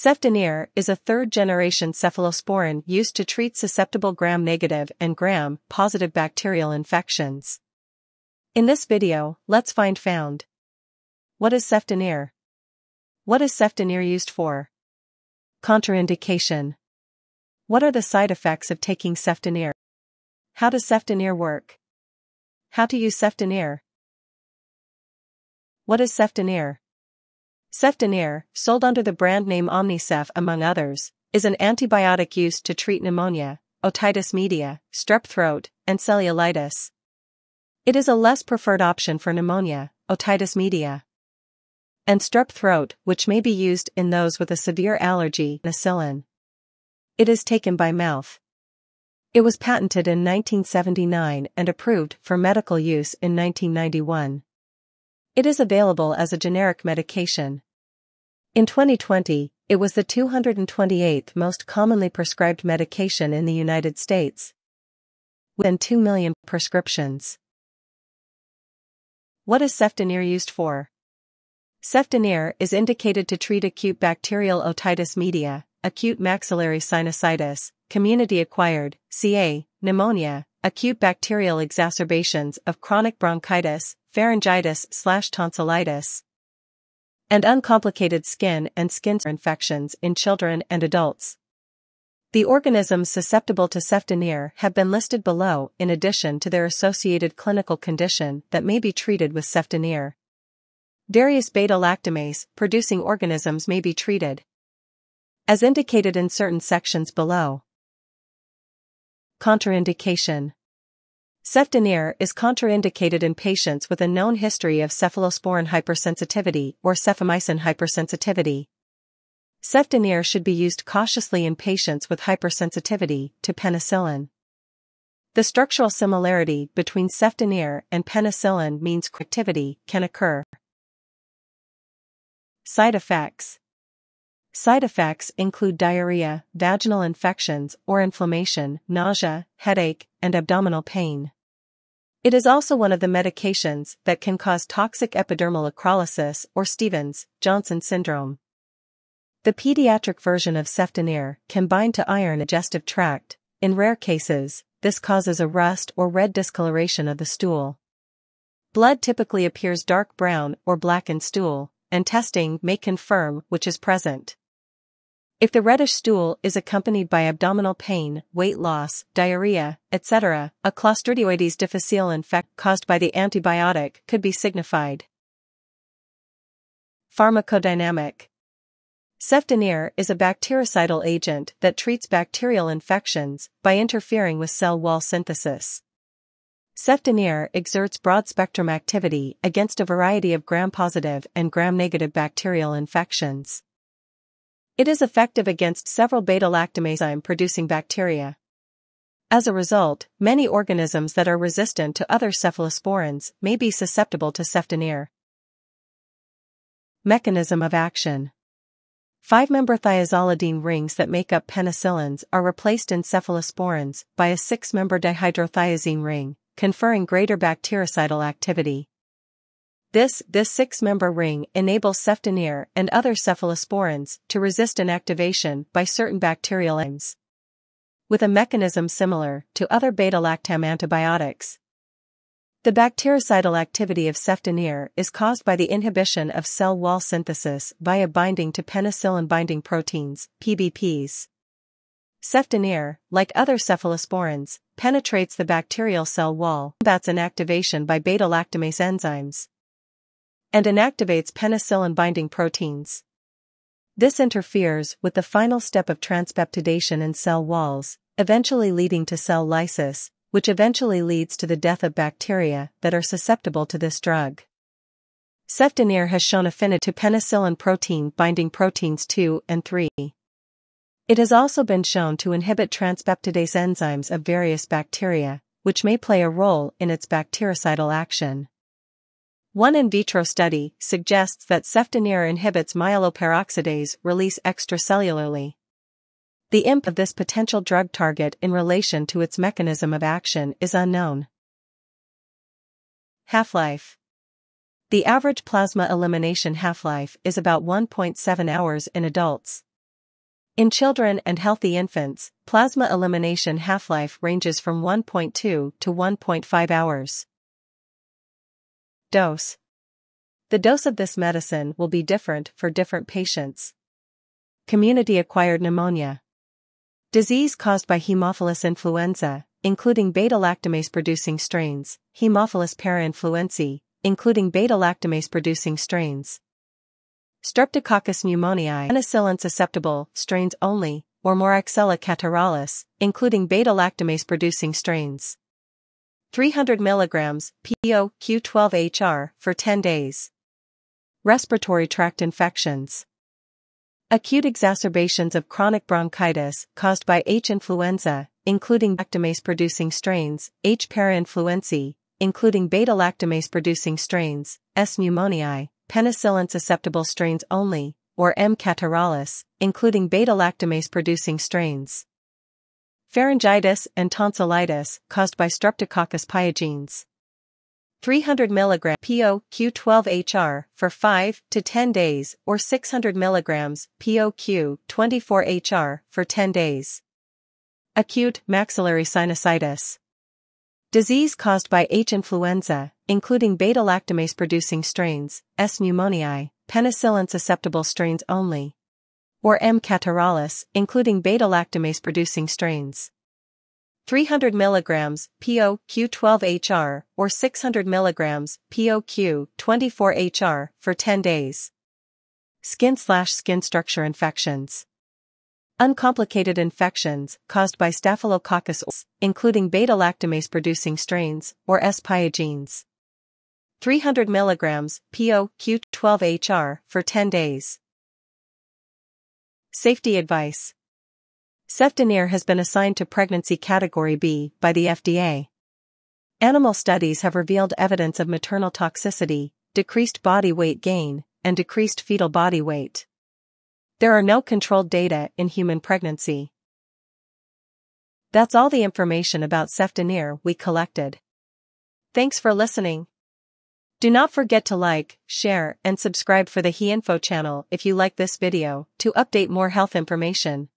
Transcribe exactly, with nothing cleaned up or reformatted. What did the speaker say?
Cefdinir is a third-generation cephalosporin used to treat susceptible gram-negative and gram-positive bacterial infections. In this video, let's find found. What is Cefdinir? What is Cefdinir used for? Contraindication. What are the side effects of taking Cefdinir? How does Cefdinir work? How to use Cefdinir? What is Cefdinir? Cefdinir, sold under the brand name Omnicef among others, is an antibiotic used to treat pneumonia, otitis media, strep throat, and cellulitis. It is a less preferred option for pneumonia, otitis media, and strep throat, which may be used in those with a severe allergy to penicillin. It is taken by mouth. It was patented in nineteen seventy-nine and approved for medical use in nineteen ninety-one. It is available as a generic medication. In twenty twenty, it was the two hundred twenty-eighth most commonly prescribed medication in the United States, with than two million prescriptions. What is Cefdinir used for? Cefdinir is indicated to treat acute bacterial otitis media, acute maxillary sinusitis, community-acquired, C A, pneumonia, acute bacterial exacerbations of chronic bronchitis, pharyngitis-slash-tonsillitis, and uncomplicated skin and skin infections in children and adults. The organisms susceptible to Cefdinir have been listed below in addition to their associated clinical condition that may be treated with Cefdinir. Various beta-lactamase-producing organisms may be treated, as indicated in certain sections below. Contraindication. Cefdinir is contraindicated in patients with a known history of cephalosporin hypersensitivity or cefamycin hypersensitivity. Cefdinir should be used cautiously in patients with hypersensitivity to penicillin. The structural similarity between Cefdinir and penicillin means activity can occur. Side effects. Side effects include diarrhea, vaginal infections or inflammation, nausea, headache, and abdominal pain. It is also one of the medications that can cause toxic epidermal acrolysis or Stevens-Johnson syndrome. The pediatric version of Cefdinir can bind to iron digestive tract. In rare cases, this causes a rust or red discoloration of the stool. Blood typically appears dark brown or black in stool, and testing may confirm which is present. If the reddish stool is accompanied by abdominal pain, weight loss, diarrhea, et cetera, a Clostridioides difficile infection caused by the antibiotic could be signified. Pharmacodynamic. Cefdinir is a bactericidal agent that treats bacterial infections by interfering with cell wall synthesis. Cefdinir exerts broad-spectrum activity against a variety of gram-positive and gram-negative bacterial infections. It is effective against several beta-lactamase-producing bacteria. As a result, many organisms that are resistant to other cephalosporins may be susceptible to Cefdinir. Mechanism of action. Five-member thiazolidine rings that make up penicillins are replaced in cephalosporins by a six-member dihydrothiazine ring, conferring greater bactericidal activity. This, this six-member ring enables Cefdinir and other cephalosporins to resist inactivation by certain bacterial enzymes, with a mechanism similar to other beta-lactam antibiotics. The bactericidal activity of Cefdinir is caused by the inhibition of cell wall synthesis via binding to penicillin-binding proteins, P B Ps. Cefdinir, like other cephalosporins, penetrates the bacterial cell wall, combats inactivation by beta-lactamase enzymes, and inactivates penicillin-binding proteins. This interferes with the final step of transpeptidation in cell walls, eventually leading to cell lysis, which eventually leads to the death of bacteria that are susceptible to this drug. Cefdinir has shown affinity to penicillin protein-binding proteins two and three. It has also been shown to inhibit transpeptidase enzymes of various bacteria, which may play a role in its bactericidal action. One in vitro study suggests that Cefdinir inhibits myeloperoxidase release extracellularly. The impact of this potential drug target in relation to its mechanism of action is unknown. Half-life. The average plasma elimination half-life is about one point seven hours in adults. In children and healthy infants, plasma elimination half-life ranges from one point two to one point five hours. Dose. The dose of this medicine will be different for different patients. Community-acquired pneumonia. Disease caused by Haemophilus influenza, including beta-lactamase-producing strains, Haemophilus parainfluenzae, including beta-lactamase-producing strains. Streptococcus pneumoniae, penicillin-susceptible strains only, or Moraxella catarrhalis, including beta-lactamase-producing strains. three hundred milligrams P O Q twelve H R for ten days. Respiratory tract infections. Acute exacerbations of chronic bronchitis caused by H. influenza, including lactamase-producing strains, H. parainfluenzae, including beta-lactamase-producing strains, S. pneumoniae, penicillin-susceptible strains only, or M. catarrhalis, including beta-lactamase-producing strains. Pharyngitis and tonsillitis caused by Streptococcus pyogenes. three hundred milligrams P O Q twelve H R for five to ten days or six hundred milligrams P O Q twenty-four H R for ten days. Acute maxillary sinusitis. Disease caused by H. influenza, including beta-lactamase-producing strains, S. pneumoniae, penicillin-susceptible strains only, or M. catarrhalis, including beta-lactamase-producing strains. three hundred milligrams P O Q twelve H R or six hundred milligrams P O Q twenty-four H R for ten days. Skin-slash-skin structure infections. Uncomplicated infections caused by Staphylococcus, including beta-lactamase-producing strains, or S. pyogenes. three hundred milligrams P O Q twelve H R for ten days. Safety advice. Cefdinir has been assigned to pregnancy category B by the F D A. Animal studies have revealed evidence of maternal toxicity, decreased body weight gain, and decreased fetal body weight. There are no controlled data in human pregnancy. That's all the information about Cefdinir we collected. Thanks for listening. Do not forget to like, share, and subscribe for the HeInfo channel if you like this video to update more health information.